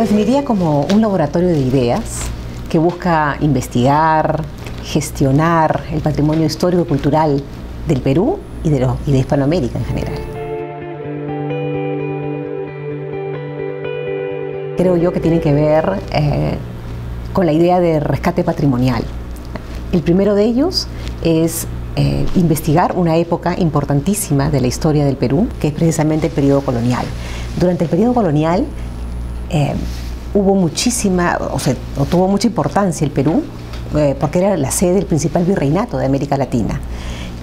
Lo definiría como un laboratorio de ideas que busca investigar, gestionar el patrimonio histórico-cultural del Perú y de Hispanoamérica en general. Creo yo que tiene que ver con la idea de rescate patrimonial. El primero de ellos es investigar una época importantísima de la historia del Perú, que es precisamente el periodo colonial. Durante el periodo colonial tuvo mucha importancia el Perú, porque era la sede del principal virreinato de América Latina.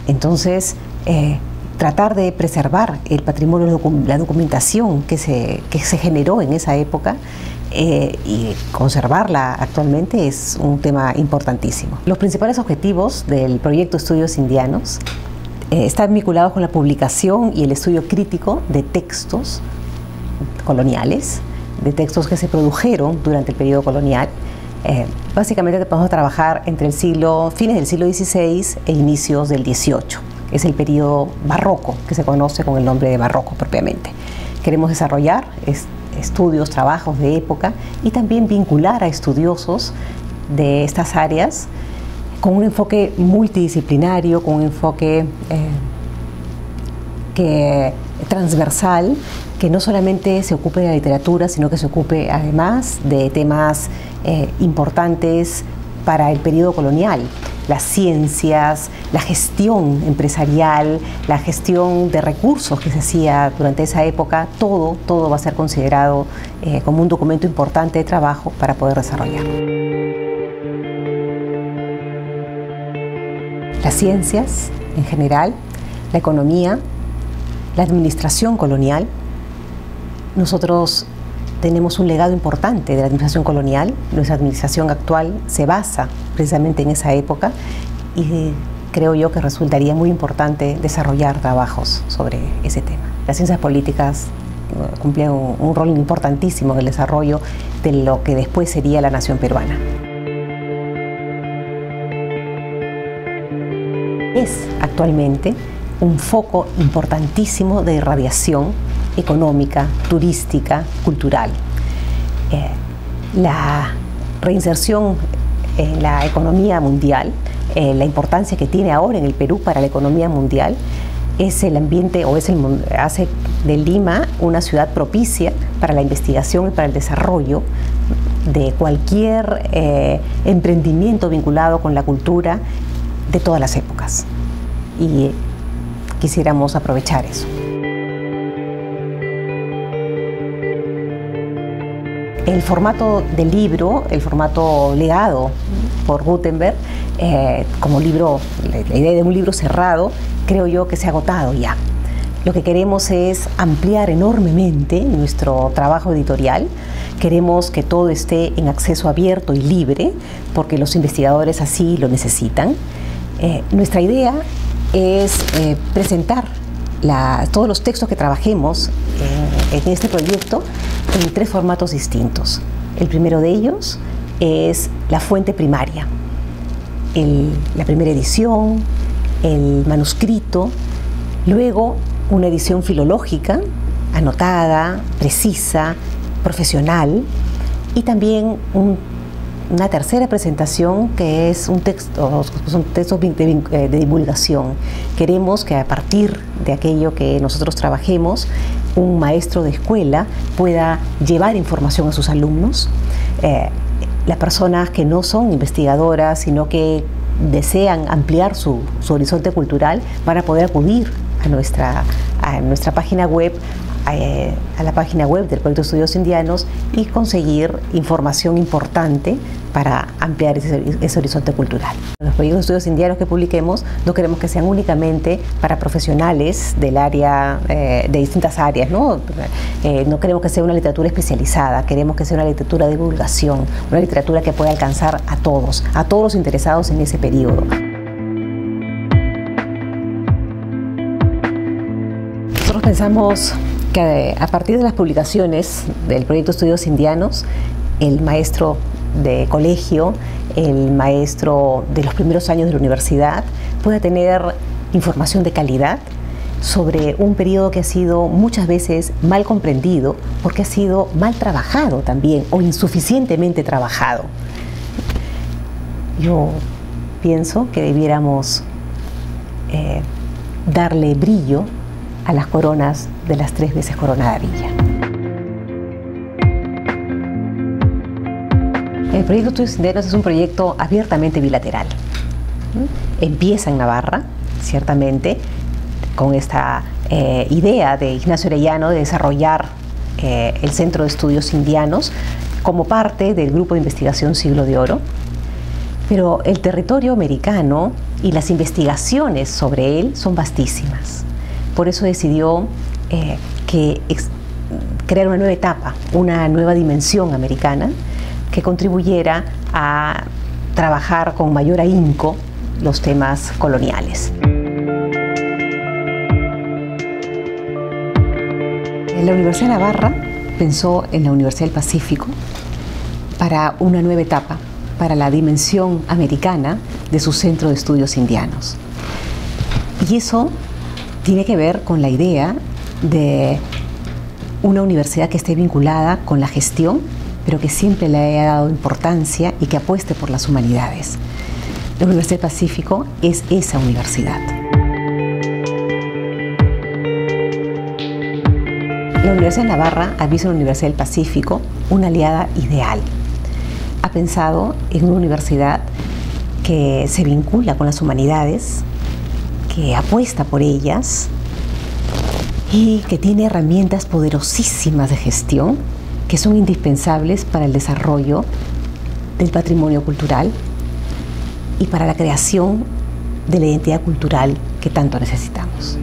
Entonces, tratar de preservar el patrimonio, la documentación que se generó en esa época y conservarla actualmente es un tema importantísimo. Los principales objetivos del Proyecto Estudios Indianos están vinculados con la publicación y el estudio crítico de textos coloniales, de textos que se produjeron durante el periodo colonial. Básicamente vamos a trabajar entre fines del siglo XVI e inicios del XVIII. Es el periodo barroco, que se conoce con el nombre de barroco propiamente. Queremos desarrollar estudios, trabajos de época y también vincular a estudiosos de estas áreas con un enfoque multidisciplinario, con un enfoque transversal, que no solamente se ocupe de la literatura, sino que se ocupe además de temas importantes para el periodo colonial: las ciencias, la gestión empresarial, la gestión de recursos que se hacía durante esa época. Todo va a ser considerado como un documento importante de trabajo para poder desarrollarlo. Las ciencias en general, la economía, la administración colonial. Nosotros tenemos un legado importante de la administración colonial. Nuestra administración actual se basa precisamente en esa época y creo yo que resultaría muy importante desarrollar trabajos sobre ese tema. Las ciencias políticas cumplen un rol importantísimo en el desarrollo de lo que después sería la nación peruana. Es actualmente un foco importantísimo de irradiación económica, turística, cultural. La reinserción en la economía mundial, la importancia que tiene ahora en el Perú para la economía mundial, es el ambiente o hace de Lima una ciudad propicia para la investigación y para el desarrollo de cualquier emprendimiento vinculado con la cultura de todas las épocas. Y quisiéramos aprovechar eso. El formato del libro, el formato legado por Gutenberg, como libro, la idea de un libro cerrado, creo yo que se ha agotado ya. Lo que queremos es ampliar enormemente nuestro trabajo editorial. Queremos que todo esté en acceso abierto y libre, porque los investigadores así lo necesitan. Nuestra idea es presentar todos los textos que trabajemos en este proyecto en tres formatos distintos. El primero de ellos es la fuente primaria, la primera edición, el manuscrito, luego una edición filológica, anotada, precisa, profesional, y también una tercera presentación que es son textos de divulgación. Queremos que a partir de aquello que nosotros trabajemos, un maestro de escuela pueda llevar información a sus alumnos. Las personas que no son investigadoras, sino que desean ampliar su horizonte cultural, van a poder acudir a nuestra página web, a la página web del Proyecto Estudios Indianos, y conseguir información importante para ampliar ese horizonte cultural. Los proyectos de estudios indianos que publiquemos no queremos que sean únicamente para profesionales de distintas áreas, ¿no? No queremos que sea una literatura especializada, queremos que sea una literatura de divulgación, una literatura que pueda alcanzar a todos los interesados en ese periodo. Nosotros pensamos que a partir de las publicaciones del Proyecto Estudios Indianos, el maestro de colegio, el maestro de los primeros años de la universidad, pueda tener información de calidad sobre un periodo que ha sido muchas veces mal comprendido porque ha sido mal trabajado también o insuficientemente trabajado. Yo pienso que debiéramos darle brillo a las coronas de las 3 veces coronada Villa. El proyecto Estudios Indianos es un proyecto abiertamente bilateral. Empieza en Navarra, ciertamente, con esta idea de Ignacio Arellano de desarrollar el Centro de Estudios Indianos como parte del grupo de investigación Siglo de Oro, pero el territorio americano y las investigaciones sobre él son vastísimas. Por eso decidió crear una nueva etapa, una nueva dimensión americana que contribuyera a trabajar con mayor ahínco los temas coloniales. La Universidad de Navarra pensó en la Universidad del Pacífico para una nueva etapa, para la dimensión americana de su Centro de Estudios Indianos. Y eso tiene que ver con la idea de una universidad que esté vinculada con la gestión, pero que siempre le haya dado importancia y que apueste por las humanidades. La Universidad del Pacífico es esa universidad. La Universidad de Navarra ha visto en la Universidad del Pacífico una aliada ideal. Ha pensado en una universidad que se vincula con las humanidades, que apuesta por ellas y que tiene herramientas poderosísimas de gestión que son indispensables para el desarrollo del patrimonio cultural y para la creación de la identidad cultural que tanto necesitamos.